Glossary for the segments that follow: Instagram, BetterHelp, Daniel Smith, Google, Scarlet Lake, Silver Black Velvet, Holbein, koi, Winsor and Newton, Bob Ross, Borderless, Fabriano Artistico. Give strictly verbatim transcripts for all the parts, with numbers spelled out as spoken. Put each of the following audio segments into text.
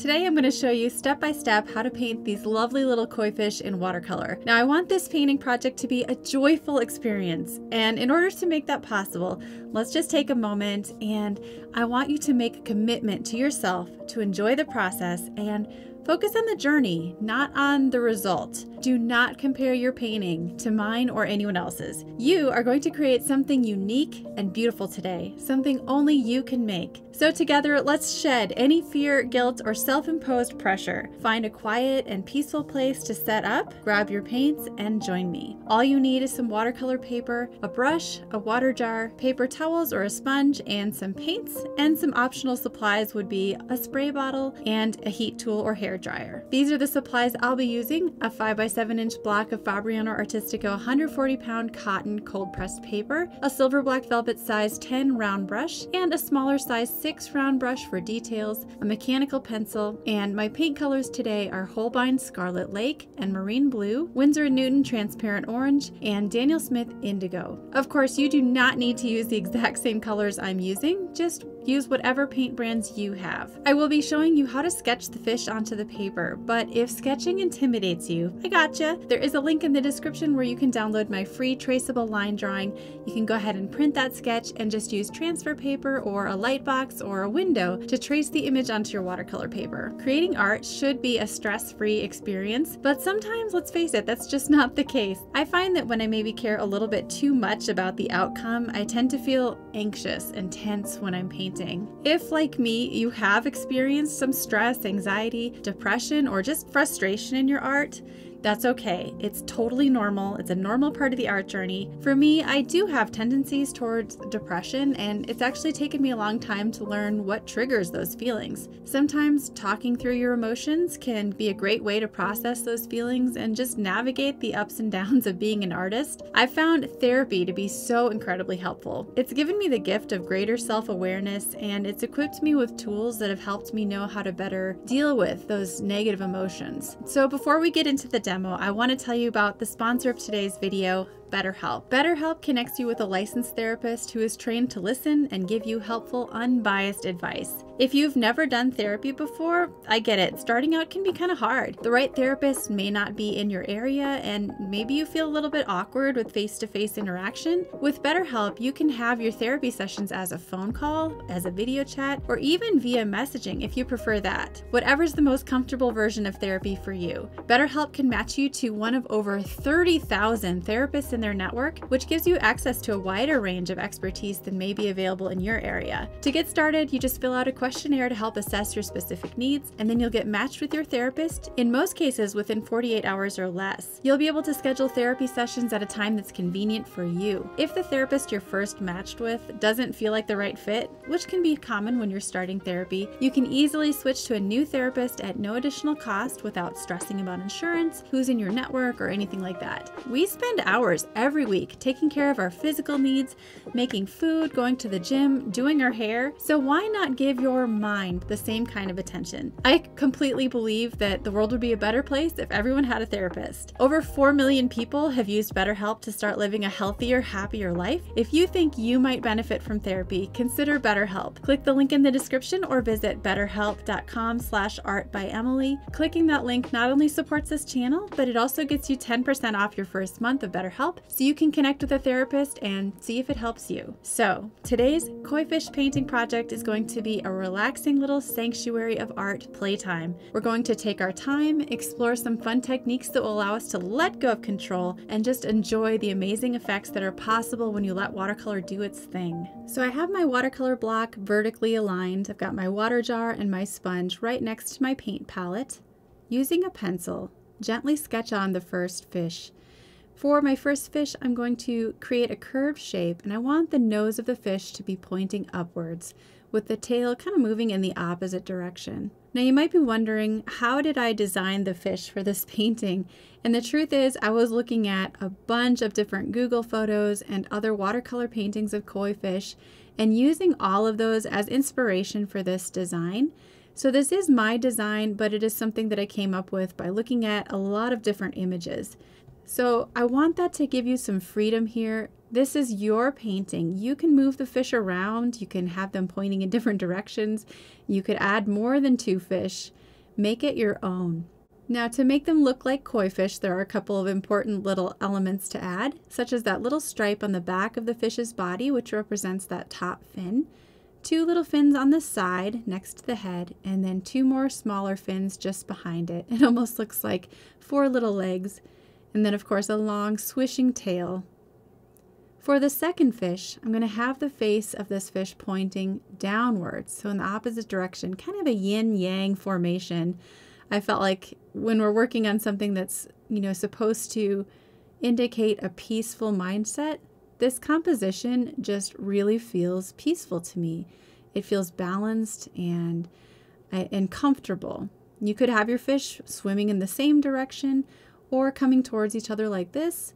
Today I'm going to show you step by step how to paint these lovely little koi fish in watercolor. Now I want this painting project to be a joyful experience, and in order to make that possible, let's just take a moment, and I want you to make a commitment to yourself to enjoy the process and focus on the journey, not on the result. Do not compare your painting to mine or anyone else's. You are going to create something unique and beautiful today, something only you can make. So together, let's shed any fear, guilt, or self-imposed pressure. Find a quiet and peaceful place to set up, grab your paints, and join me. All you need is some watercolor paper, a brush, a water jar, paper towels or a sponge, and some paints, and some optional supplies would be a spray bottle and a heat tool or hair dryer. These are the supplies I'll be using: a five by seven inch block of Fabriano Artistico one hundred forty pound cotton cold pressed paper, a silver black velvet size ten round brush, and a smaller size six round brush for details, a mechanical pencil, and my paint colors today are Holbein Scarlet Lake and Marine Blue, Winsor and Newton Transparent Orange, and Daniel Smith Indigo. Of course, you do not need to use the exact same colors I'm using, just use whatever paint brands you have. I will be showing you how to sketch the fish onto the paper, but if sketching intimidates you, I gotcha. There is a link in the description where you can download my free traceable line drawing. You can go ahead and print that sketch and just use transfer paper or a light box or a window to trace the image onto your watercolor paper. Creating art should be a stress-free experience, but sometimes, let's face it, that's just not the case. I find that when I maybe care a little bit too much about the outcome, I tend to feel anxious and tense when I'm painting. If, like me, you have experienced some stress, anxiety, depression, or just frustration in your art, that's okay. It's totally normal. It's a normal part of the art journey. For me, I do have tendencies towards depression, and it's actually taken me a long time to learn what triggers those feelings. Sometimes talking through your emotions can be a great way to process those feelings and just navigate the ups and downs of being an artist. I found therapy to be so incredibly helpful. It's given me the gift of greater self-awareness, and it's equipped me with tools that have helped me know how to better deal with those negative emotions. So before we get into the demo, I want to tell you about the sponsor of today's video, BetterHelp. BetterHelp connects you with a licensed therapist who is trained to listen and give you helpful, unbiased advice. If you've never done therapy before, I get it. Starting out can be kind of hard. The right therapist may not be in your area, and maybe you feel a little bit awkward with face-to-face interaction. With BetterHelp, you can have your therapy sessions as a phone call, as a video chat, or even via messaging if you prefer that. Whatever's the most comfortable version of therapy for you. BetterHelp can match you to one of over thirty thousand therapists in their network, which gives you access to a wider range of expertise than may be available in your area. To get started, you just fill out a questionnaire to help assess your specific needs, and then you'll get matched with your therapist, in most cases within forty-eight hours or less. You'll be able to schedule therapy sessions at a time that's convenient for you. If the therapist you're first matched with doesn't feel like the right fit, which can be common when you're starting therapy, you can easily switch to a new therapist at no additional cost without stressing about insurance, who's in your network, or anything like that. We spend hours every week taking care of our physical needs, making food, going to the gym, doing our hair. So why not give your mind the same kind of attention? I completely believe that the world would be a better place if everyone had a therapist. Over four million people have used BetterHelp to start living a healthier, happier life. If you think you might benefit from therapy, consider BetterHelp. Click the link in the description or visit betterhelp dot com slash art by Emily. Clicking that link not only supports this channel, but it also gets you ten percent off your first month of BetterHelp, so you can connect with a therapist and see if it helps you. So today's koi fish painting project is going to be a relaxing little sanctuary of art playtime. We're going to take our time, explore some fun techniques that will allow us to let go of control, and just enjoy the amazing effects that are possible when you let watercolor do its thing. So I have my watercolor block vertically aligned. I've got my water jar and my sponge right next to my paint palette. Using a pencil, gently sketch on the first fish. For my first fish, I'm going to create a curved shape, and I want the nose of the fish to be pointing upwards, with the tail kind of moving in the opposite direction. Now you might be wondering, how did I design the fish for this painting? And the truth is, I was looking at a bunch of different Google photos and other watercolor paintings of koi fish, and using all of those as inspiration for this design. So this is my design, but it is something that I came up with by looking at a lot of different images. So I want that to give you some freedom here. This is your painting. You can move the fish around. You can have them pointing in different directions. You could add more than two fish. Make it your own. Now, to make them look like koi fish, there are a couple of important little elements to add, such as that little stripe on the back of the fish's body, which represents that top fin, two little fins on the side next to the head, and then two more smaller fins just behind it. It almost looks like four little legs, and then of course a long swishing tail. For the second fish, I'm going to have the face of this fish pointing downwards, so in the opposite direction, kind of a yin-yang formation. I felt like when we're working on something that's, you know, supposed to indicate a peaceful mindset, this composition just really feels peaceful to me. It feels balanced and, and comfortable. You could have your fish swimming in the same direction or coming towards each other like this.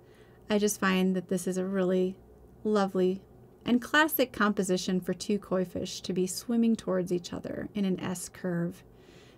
I just find that this is a really lovely and classic composition for two koi fish to be swimming towards each other in an S curve.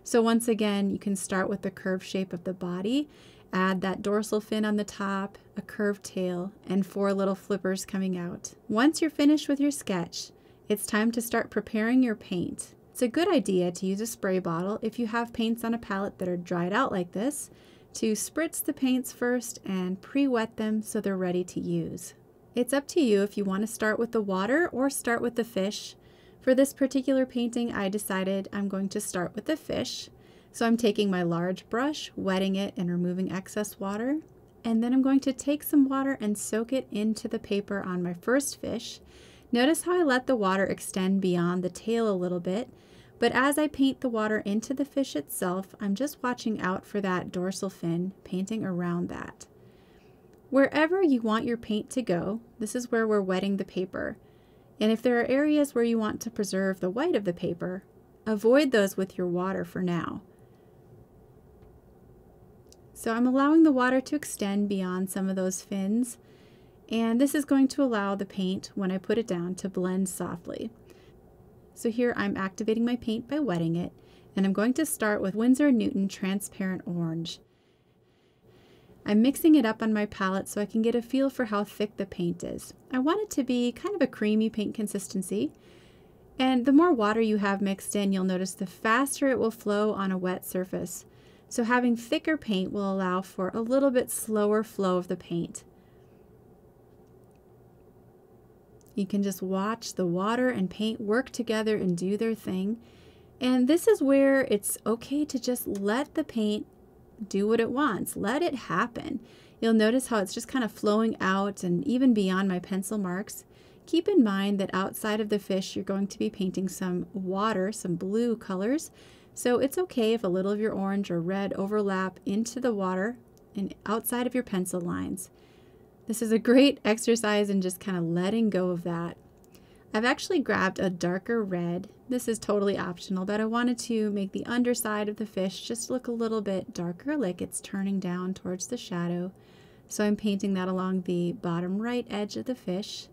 So once again, you can start with the curved shape of the body, add that dorsal fin on the top, a curved tail, and four little flippers coming out. Once you're finished with your sketch, it's time to start preparing your paint. It's a good idea to use a spray bottle if you have paints on a palette that are dried out like this, to spritz the paints first and pre-wet them so they're ready to use. It's up to you if you want to start with the water or start with the fish. For this particular painting, I decided I'm going to start with the fish. So I'm taking my large brush, wetting it and removing excess water, and then I'm going to take some water and soak it into the paper on my first fish. Notice how I let the water extend beyond the tail a little bit. But as I paint the water into the fish itself, I'm just watching out for that dorsal fin, painting around that. Wherever you want your paint to go, this is where we're wetting the paper. And if there are areas where you want to preserve the white of the paper, avoid those with your water for now. So I'm allowing the water to extend beyond some of those fins, and this is going to allow the paint, when I put it down, to blend softly. So here I'm activating my paint by wetting it, and I'm going to start with Winsor and Newton Transparent Orange. I'm mixing it up on my palette so I can get a feel for how thick the paint is. I want it to be kind of a creamy paint consistency, and the more water you have mixed in, you'll notice the faster it will flow on a wet surface. So having thicker paint will allow for a little bit slower flow of the paint. You can just watch the water and paint work together and do their thing. And this is where it's okay to just let the paint do what it wants. Let it happen. You'll notice how it's just kind of flowing out and even beyond my pencil marks. Keep in mind that outside of the fish, you're going to be painting some water, some blue colors. So it's okay if a little of your orange or red overlap into the water and outside of your pencil lines. This is a great exercise in just kind of letting go of that. I've actually grabbed a darker red. This is totally optional, but I wanted to make the underside of the fish just look a little bit darker, like it's turning down towards the shadow. So I'm painting that along the bottom right edge of the fish.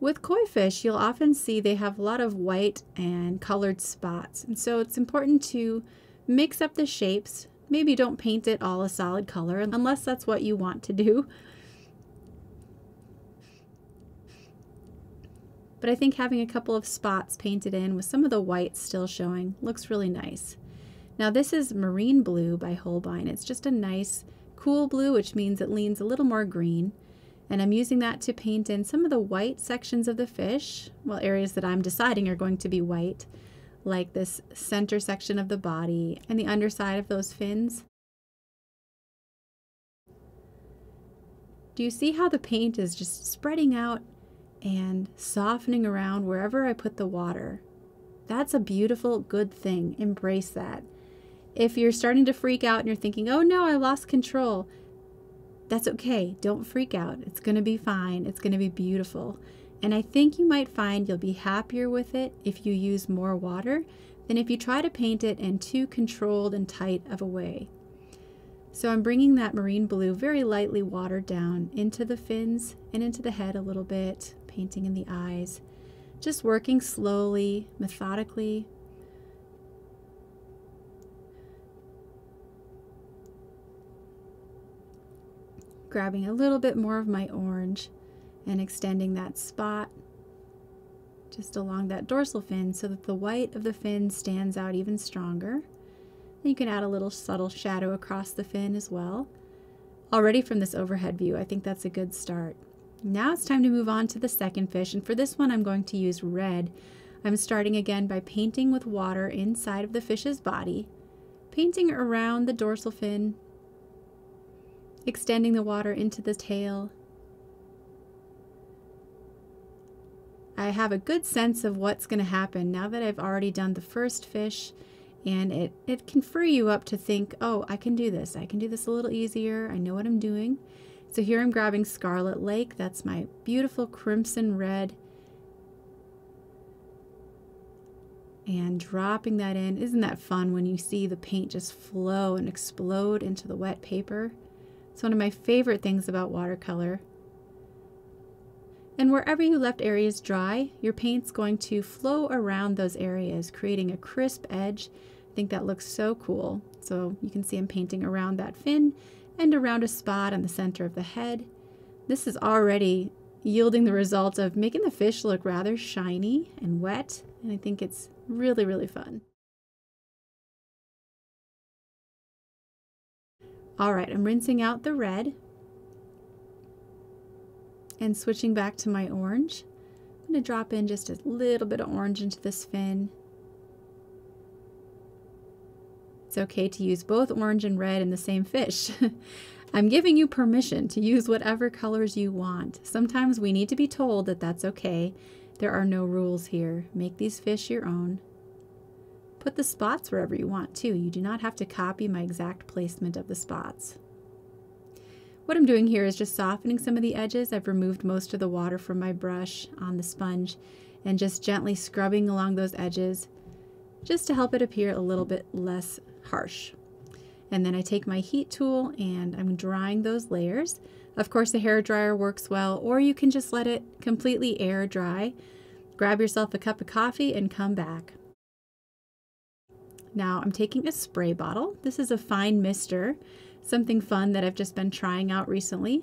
With koi fish, you'll often see they have a lot of white and colored spots. And so it's important to mix up the shapes. Maybe don't paint it all a solid color, unless that's what you want to do. But I think having a couple of spots painted in with some of the white still showing looks really nice. Now this is Marine Blue by Holbein. It's just a nice cool blue, which means it leans a little more green. And I'm using that to paint in some of the white sections of the fish, well, areas that I'm deciding are going to be white, like this center section of the body and the underside of those fins. Do you see how the paint is just spreading out and softening around wherever I put the water? That's a beautiful, good thing. Embrace that. If you're starting to freak out and you're thinking, oh no, I lost control, that's okay. Don't freak out. It's going to be fine. It's going to be beautiful. And I think you might find you'll be happier with it if you use more water than if you try to paint it in too controlled and tight of a way. So I'm bringing that marine blue very lightly watered down into the fins and into the head a little bit, painting in the eyes, just working slowly, methodically. Grabbing a little bit more of my orange and extending that spot just along that dorsal fin so that the white of the fin stands out even stronger. And you can add a little subtle shadow across the fin as well. Already from this overhead view, I think that's a good start. Now it's time to move on to the second fish, and for this one I'm going to use red. I'm starting again by painting with water inside of the fish's body, painting around the dorsal fin, extending the water into the tail. I have a good sense of what's going to happen now that I've already done the first fish, and it, it can free you up to think, oh, I can do this. I can do this a little easier. I know what I'm doing. So here I'm grabbing Scarlet Lake. That's my beautiful crimson red. And dropping that in. Isn't that fun when you see the paint just flow and explode into the wet paper? It's one of my favorite things about watercolor. And wherever you left areas dry, your paint's going to flow around those areas, creating a crisp edge. I think that looks so cool. So you can see I'm painting around that fin and around a spot on the center of the head. This is already yielding the result of making the fish look rather shiny and wet, and I think it's really, really fun. All right, I'm rinsing out the red and switching back to my orange. I'm going to drop in just a little bit of orange into this fin. It's okay to use both orange and red in the same fish. I'm giving you permission to use whatever colors you want. Sometimes we need to be told that that's okay. There are no rules here. Make these fish your own. Put the spots wherever you want too. You do not have to copy my exact placement of the spots. What I'm doing here is just softening some of the edges. I've removed most of the water from my brush on the sponge and just gently scrubbing along those edges just to help it appear a little bit less harsh. And then I take my heat tool and I'm drying those layers. Of course, a hair dryer works well, or you can just let it completely air dry. Grab yourself a cup of coffee and come back. Now I'm taking a spray bottle. This is a fine mister, something fun that I've just been trying out recently,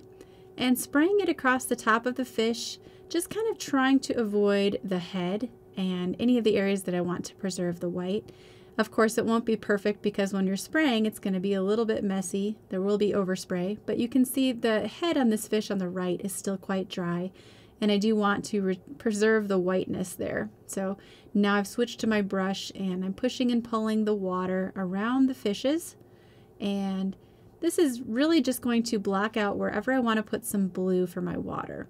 and spraying it across the top of the fish, just kind of trying to avoid the head and any of the areas that I want to preserve the white. Of course, it won't be perfect because when you're spraying, it's going to be a little bit messy. There will be overspray, but you can see the head on this fish on the right is still quite dry, and I do want to preserve the whiteness there. So now I've switched to my brush and I'm pushing and pulling the water around the fishes, and this is really just going to block out wherever I want to put some blue for my water.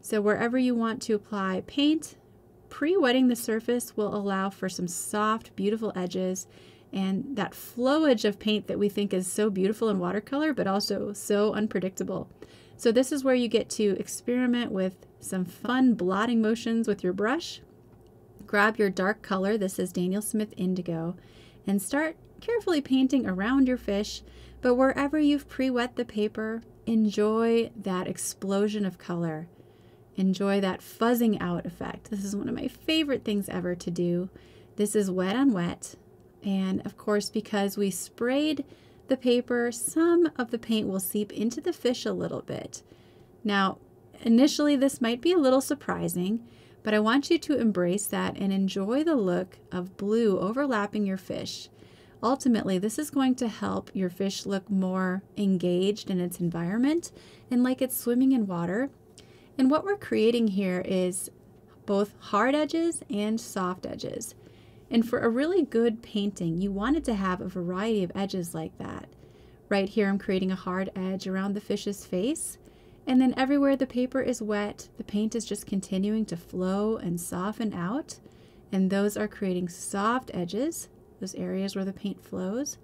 So wherever you want to apply paint, pre-wetting the surface will allow for some soft, beautiful edges and that flowage of paint that we think is so beautiful in watercolor, but also so unpredictable. So this is where you get to experiment with some fun blotting motions with your brush. Grab your dark color, this is Daniel Smith Indigo, and start carefully painting around your fish. But wherever you've pre-wet the paper, enjoy that explosion of color. Enjoy that fuzzing out effect. This is one of my favorite things ever to do. This is wet on wet. And of course, because we sprayed the paper, some of the paint will seep into the fish a little bit. Now, initially this might be a little surprising, but I want you to embrace that and enjoy the look of blue overlapping your fish. Ultimately, this is going to help your fish look more engaged in its environment and like it's swimming in water. And what we're creating here is both hard edges and soft edges. And for a really good painting, you want it to have a variety of edges like that. Right here, I'm creating a hard edge around the fish's face. And then everywhere the paper is wet, the paint is just continuing to flow and soften out. And those are creating soft edges, those areas where the paint flows,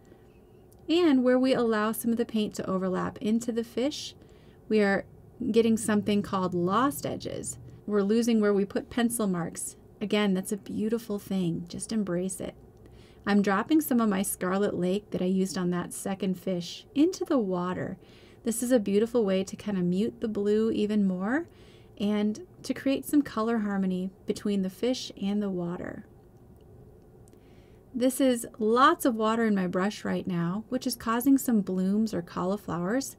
and where we allow some of the paint to overlap into the fish, we are getting something called lost edges. We're losing where we put pencil marks. Again, that's a beautiful thing. Just embrace it. I'm dropping some of my Scarlet Lake that I used on that second fish into the water. This is a beautiful way to kind of mute the blue even more and to create some color harmony between the fish and the water. This is lots of water in my brush right now, which is causing some blooms or cauliflowers.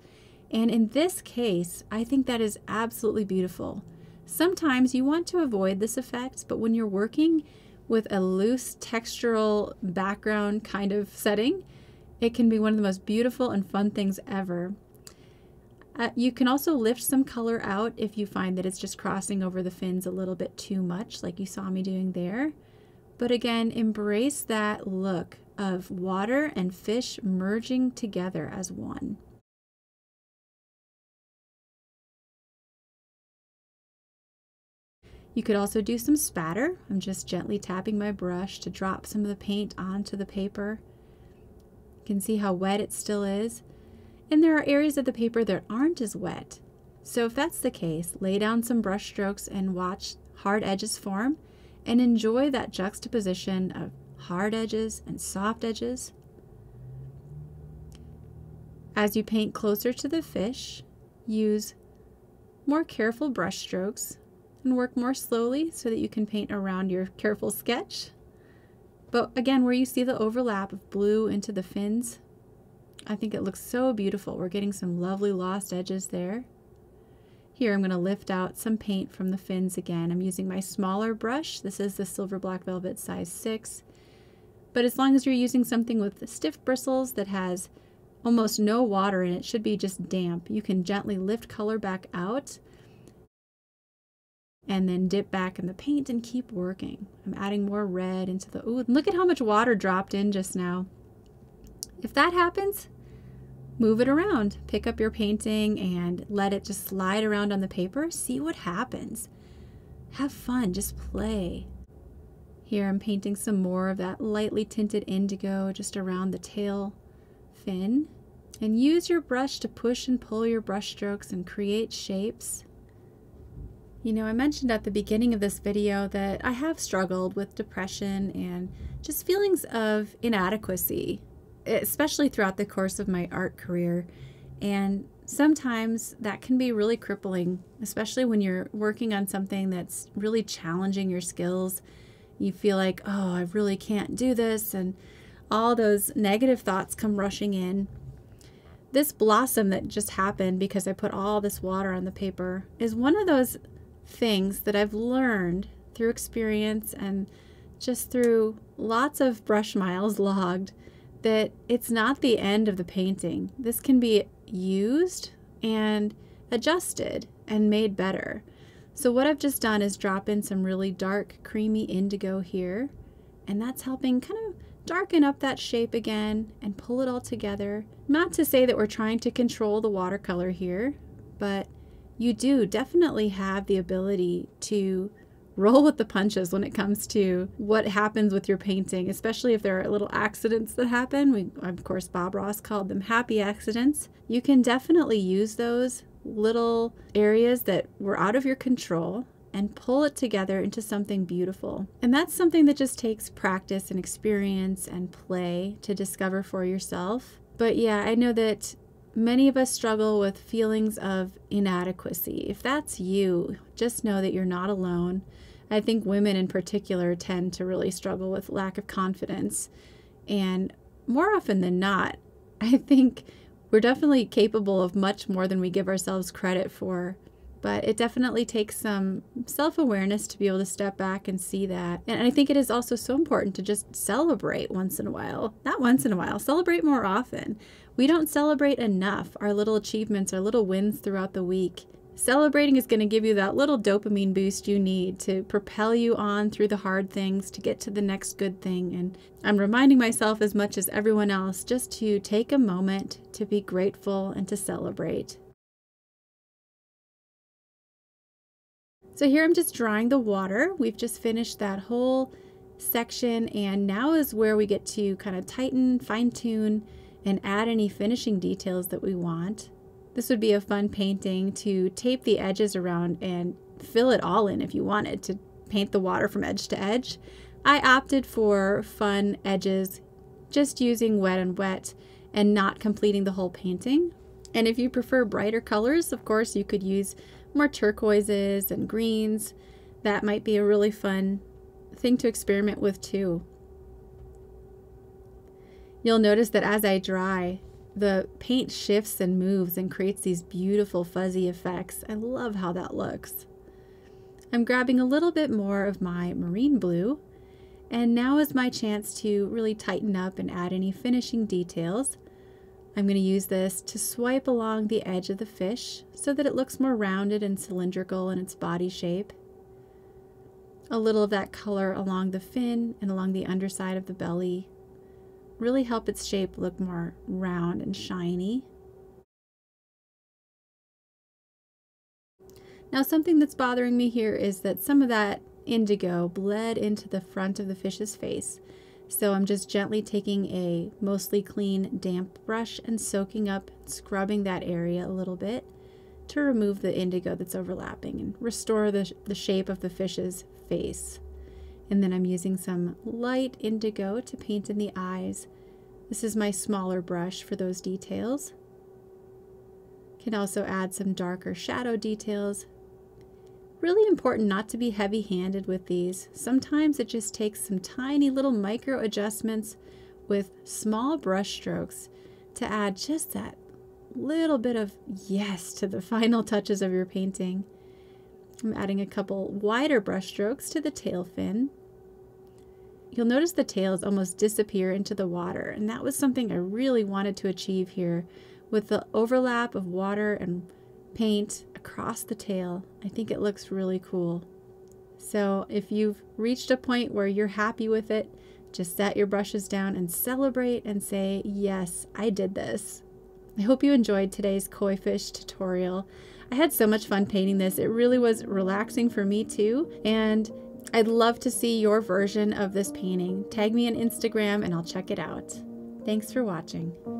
And in this case, I think that is absolutely beautiful. Sometimes you want to avoid this effect, but when you're working with a loose textural background kind of setting, it can be one of the most beautiful and fun things ever. Uh, you can also lift some color out if you find that it's just crossing over the fins a little bit too much, like you saw me doing there. But again, embrace that look of water and fish merging together as one. You could also do some spatter. I'm just gently tapping my brush to drop some of the paint onto the paper. You can see how wet it still is. And there are areas of the paper that aren't as wet. So if that's the case, lay down some brush strokes and watch hard edges form and enjoy that juxtaposition of hard edges and soft edges. As you paint closer to the fish, use more careful brush strokes and work more slowly so that you can paint around your careful sketch. But again, where you see the overlap of blue into the fins, I think it looks so beautiful. We're getting some lovely lost edges there. Here I'm going to lift out some paint from the fins again. I'm using my smaller brush. This is the Silver Black Velvet size six. But as long as you're using something with stiff bristles that has almost no water in it, should be just damp, you can gently lift color back out and then dip back in the paint and keep working. I'm adding more red into the, ooh, look at how much water dropped in just now. If that happens, move it around. Pick up your painting and let it just slide around on the paper. See what happens. Have fun, just play. Here I'm painting some more of that lightly tinted indigo just around the tail fin. And use your brush to push and pull your brush strokes and create shapes. You know, I mentioned at the beginning of this video that I have struggled with depression and just feelings of inadequacy, especially throughout the course of my art career. And sometimes that can be really crippling, especially when you're working on something that's really challenging your skills. You feel like, oh, I really can't do this. And all those negative thoughts come rushing in. This blossom that just happened because I put all this water on the paper is one of those things that I've learned through experience and just through lots of brush miles logged, that it's not the end of the painting. This can be used and adjusted and made better. So what I've just done is drop in some really dark, creamy indigo here, and that's helping kind of darken up that shape again and pull it all together. Not to say that we're trying to control the watercolor here, but you do definitely have the ability to roll with the punches when it comes to what happens with your painting, especially if there are little accidents that happen. We, of course, Bob Ross called them happy accidents. You can definitely use those little areas that were out of your control and pull it together into something beautiful. And that's something that just takes practice and experience and play to discover for yourself. But yeah, I know that many of us struggle with feelings of inadequacy. If that's you, just know that you're not alone. I think women in particular tend to really struggle with lack of confidence. And more often than not, I think we're definitely capable of much more than we give ourselves credit for. But it definitely takes some self-awareness to be able to step back and see that. And I think it is also so important to just celebrate once in a while. Not once in a while, celebrate more often. We don't celebrate enough our little achievements, our little wins throughout the week. Celebrating is going to give you that little dopamine boost you need to propel you on through the hard things to get to the next good thing. And I'm reminding myself as much as everyone else just to take a moment to be grateful and to celebrate. So here I'm just drawing the water. We've just finished that whole section, and now is where we get to kind of tighten, fine-tune, and add any finishing details that we want. This would be a fun painting to tape the edges around and fill it all in if you wanted to paint the water from edge to edge. I opted for fun edges, just using wet and wet and not completing the whole painting. And if you prefer brighter colors, of course, you could use more turquoises and greens. That might be a really fun thing to experiment with too. You'll notice that as I dry, the paint shifts and moves and creates these beautiful fuzzy effects. I love how that looks. I'm grabbing a little bit more of my marine blue, and now is my chance to really tighten up and add any finishing details. I'm going to use this to swipe along the edge of the fish so that it looks more rounded and cylindrical in its body shape. A little of that color along the fin and along the underside of the belly really help its shape look more round and shiny. Now, something that's bothering me here is that some of that indigo bled into the front of the fish's face. So I'm just gently taking a mostly clean, damp brush and soaking up, scrubbing that area a little bit to remove the indigo that's overlapping and restore the, the shape of the fish's face. And then I'm using some light indigo to paint in the eyes. This is my smaller brush for those details. Can also add some darker shadow details. Really important not to be heavy-handed with these. Sometimes it just takes some tiny little micro adjustments with small brush strokes to add just that little bit of yes to the final touches of your painting. I'm adding a couple wider brush strokes to the tail fin. You'll notice the tails almost disappear into the water, and that was something I really wanted to achieve here with the overlap of water and paint across the tail. I think it looks really cool. So if you've reached a point where you're happy with it, just set your brushes down and celebrate and say, yes, I did this. I hope you enjoyed today's koi fish tutorial. I had so much fun painting this. It really was relaxing for me too. And I'd love to see your version of this painting. Tag me on Instagram and I'll check it out. Thanks for watching.